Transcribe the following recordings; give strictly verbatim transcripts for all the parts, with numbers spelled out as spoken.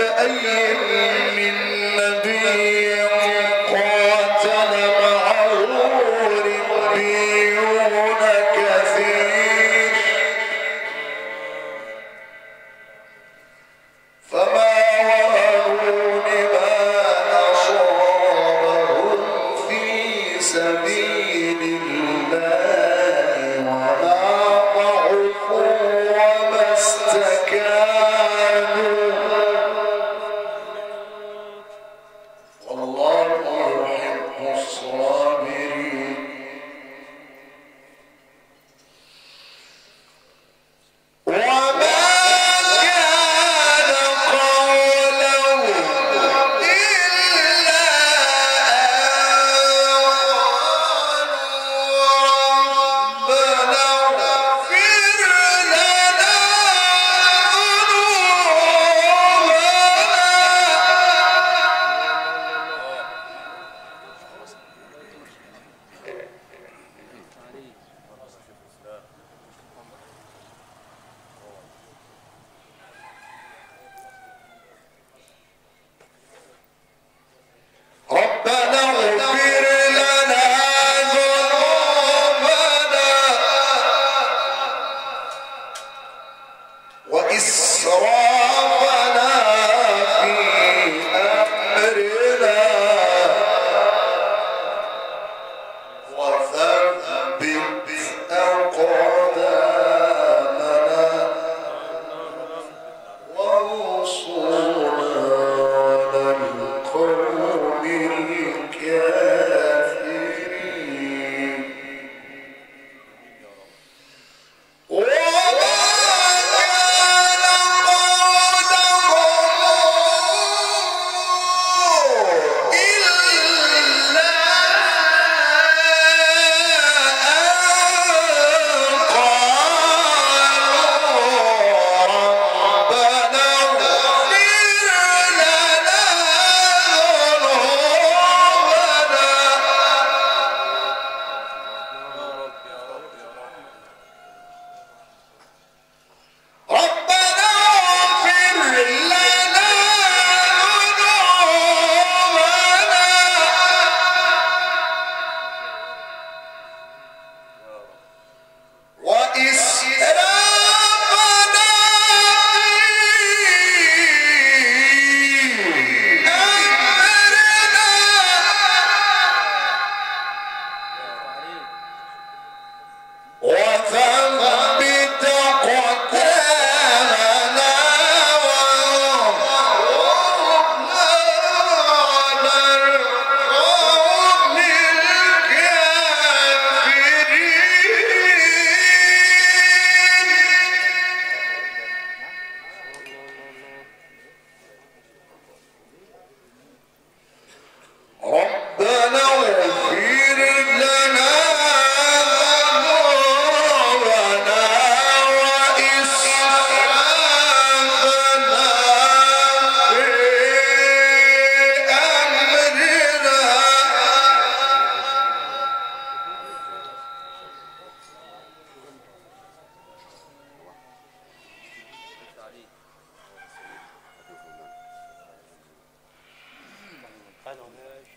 وكأي من نبي قاتل معه ربيون كثير فما وهنوا لما أصابهم في سبيل الله وما ضعفوا وما استكانوا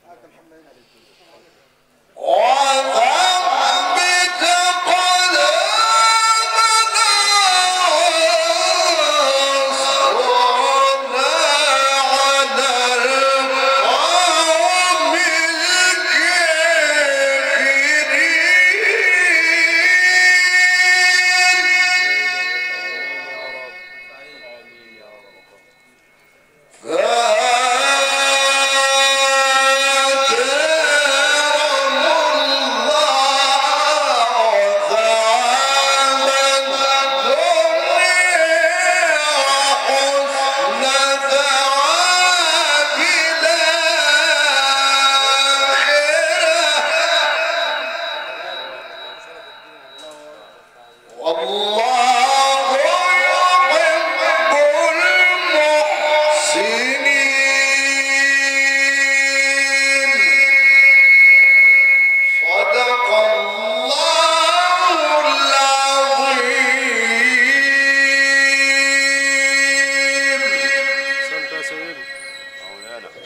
I don't know.